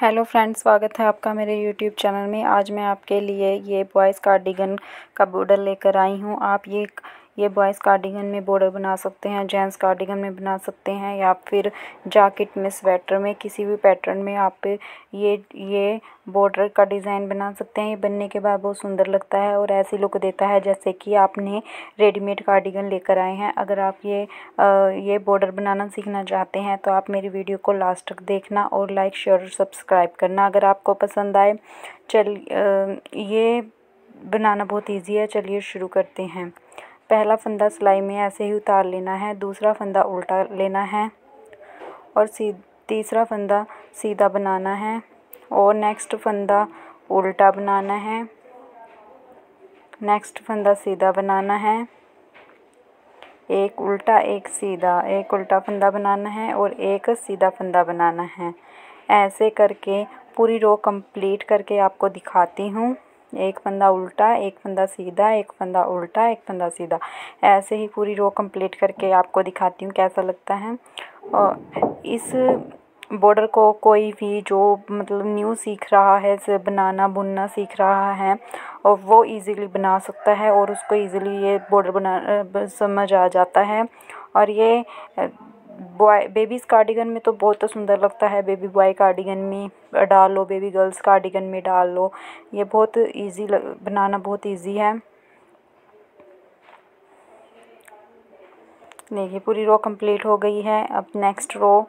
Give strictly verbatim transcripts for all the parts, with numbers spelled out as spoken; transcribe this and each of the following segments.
Hello friends, स्वागत है आपका मेरे यूट्यूब चैनल में। आज मैं आपके लिए ये बॉयज़ कार्डिगन का बॉर्डर लेकर आई हूँ। आप ये ये बॉयज़ कार्डिगन में बॉर्डर बना सकते हैं, जेंट्स कार्डिगन में बना सकते हैं, या फिर जैकेट में, स्वेटर में, किसी भी पैटर्न में आप ये ये बॉर्डर का डिज़ाइन बना सकते हैं। ये बनने के बाद बहुत सुंदर लगता है और ऐसी लुक देता है जैसे कि आपने रेडीमेड कार्डिगन लेकर आए हैं। अगर आप ये आ, ये बॉर्डर बनाना सीखना चाहते हैं तो आप मेरी वीडियो को लास्ट तक देखना और लाइक, शेयर और सब्सक्राइब करना अगर आपको पसंद आए। चल आ, ये बनाना बहुत ईजी है। चलिए शुरू करते हैं। पहला फंदा सिलाई में ऐसे ही उतार लेना है, दूसरा फंदा उल्टा लेना है और तीसरा फंदा सीधा बनाना है और नेक्स्ट फंदा उल्टा बनाना है, नेक्स्ट फंदा सीधा बनाना है, एक उल्टा एक सीधा, एक उल्टा फंदा बनाना है और एक सीधा फंदा बनाना है। ऐसे करके पूरी रो कंप्लीट करके आपको दिखाती हूँ। एक फंदा उल्टा, एक फंदा सीधा, एक फंदा उल्टा, एक फंदा सीधा, ऐसे ही पूरी रो कंप्लीट करके आपको दिखाती हूँ कैसा लगता है। और इस बॉर्डर को कोई भी जो मतलब न्यू सीख रहा है, बनाना बुनना सीख रहा है, और वो इजीली बना सकता है और उसको इजीली ये बॉर्डर बना समझ आ जाता है। और ये बॉय बेबीज़ कार्डिगन में तो बहुत सुंदर लगता है। बेबी बॉय कार्डिगन में डाल लो, बेबी गर्ल्स कार्डिगन में डाल लो, ये बहुत इजी बनाना बहुत इजी है। देखिए पूरी रो कंप्लीट हो गई है। अब नेक्स्ट रो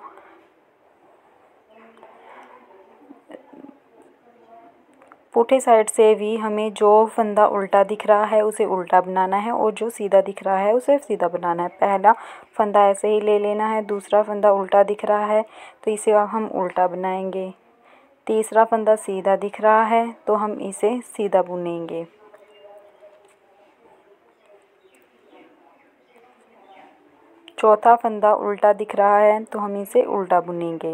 पुठे साइड से भी हमें जो फंदा उल्टा दिख रहा है उसे उल्टा बनाना है और जो सीधा दिख रहा है उसे सीधा बनाना है। पहला फंदा ऐसे ही ले लेना है, दूसरा फंदा उल्टा दिख रहा है तो इसे हम उल्टा बनाएंगे, तीसरा फंदा सीधा दिख रहा है तो हम इसे सीधा बुनेंगे। चौथा फंदा उल्टा दिख रहा है तो हम इसे उल्टा बुनेंगे।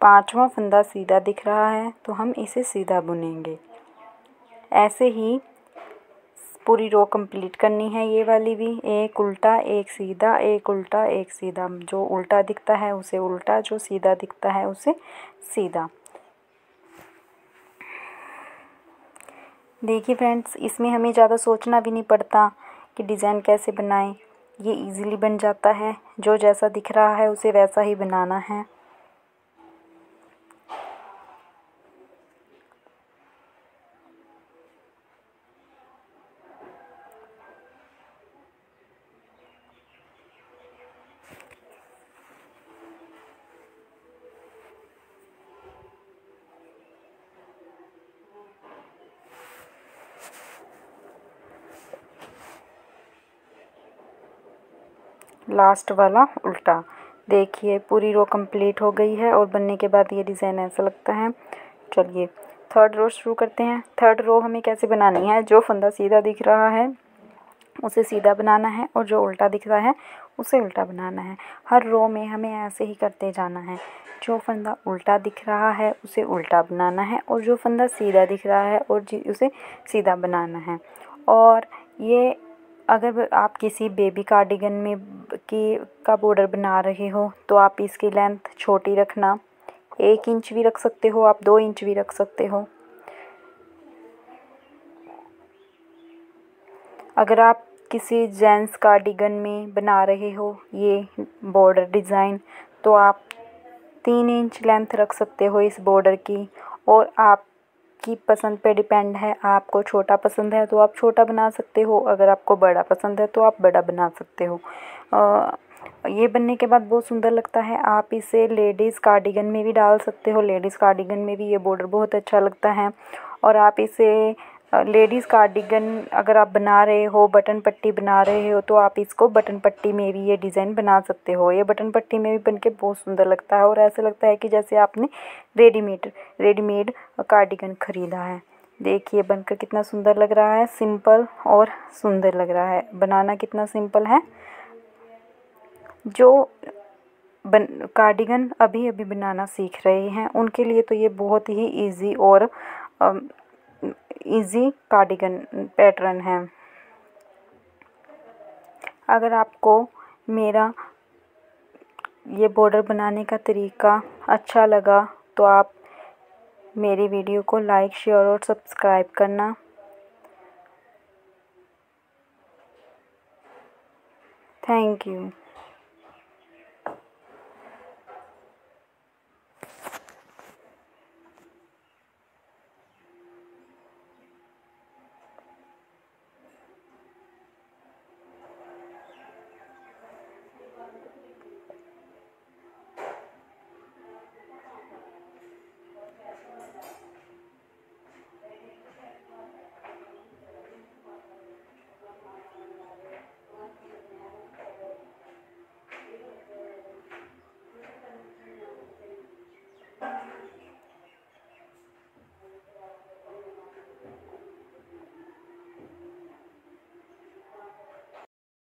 पाँचवा फंदा सीधा दिख रहा है तो हम इसे सीधा बुनेंगे। ऐसे ही पूरी रो कंप्लीट करनी है। ये वाली भी एक उल्टा एक सीधा, एक उल्टा एक सीधा, जो उल्टा दिखता है उसे उल्टा, जो सीधा दिखता है उसे सीधा। देखिए फ्रेंड्स, इसमें हमें ज़्यादा सोचना भी नहीं पड़ता कि डिज़ाइन कैसे बनाएं, ये इजीली बन जाता है। जो जैसा दिख रहा है उसे वैसा ही बनाना है। लास्ट वाला उल्टा, देखिए पूरी रो कंप्लीट हो गई है और बनने के बाद ये डिज़ाइन ऐसा लगता है। चलिए थर्ड रो शुरू करते हैं। थर्ड रो हमें कैसे बनानी है, जो फंदा सीधा दिख रहा है उसे सीधा बनाना है और जो उल्टा दिख रहा है उसे उल्टा बनाना है। हर रो में हमें ऐसे ही करते जाना है। जो फंदा उल्टा दिख रहा है उसे उल्टा बनाना है और जो फंदा सीधा दिख रहा है और उसे सीधा बनाना है। और ये अगर आप किसी बेबी कार्डिगन में की का बॉर्डर बना रहे हो तो आप इसकी लेंथ छोटी रखना, एक इंच भी रख सकते हो, आप दो इंच भी रख सकते हो। अगर आप किसी जेंट्स कार्डिगन में बना रहे हो ये बॉर्डर डिज़ाइन तो आप तीन इंच लेंथ रख सकते हो इस बॉर्डर की, और आप की पसंद पे डिपेंड है। आपको छोटा पसंद है तो आप छोटा बना सकते हो, अगर आपको बड़ा पसंद है तो आप बड़ा बना सकते हो। आ, ये बनने के बाद बहुत सुंदर लगता है। आप इसे लेडीज़ कार्डिगन में भी डाल सकते हो, लेडीज़ कार्डिगन में भी ये बॉर्डर बहुत अच्छा लगता है। और आप इसे लेडीज़ कार्डिगन अगर आप बना रहे हो, बटन पट्टी बना रहे हो, तो आप इसको बटन पट्टी में भी ये डिज़ाइन बना सकते हो। ये बटन पट्टी में भी बन के बहुत सुंदर लगता है और ऐसा लगता है कि जैसे आपने रेडीमेड रेडीमेड कार्डिगन ख़रीदा है। देखिए बनकर कितना सुंदर लग रहा है, सिंपल और सुंदर लग रहा है। बनाना कितना सिंपल है। जो बन कार्डिगन अभी अभी बनाना सीख रहे हैं उनके लिए तो ये बहुत ही ईजी और इजी कार्डिगन पैटर्न है। अगर आपको मेरा ये बॉर्डर बनाने का तरीका अच्छा लगा तो आप मेरी वीडियो को लाइक, शेयर और सब्सक्राइब करना। Thank you.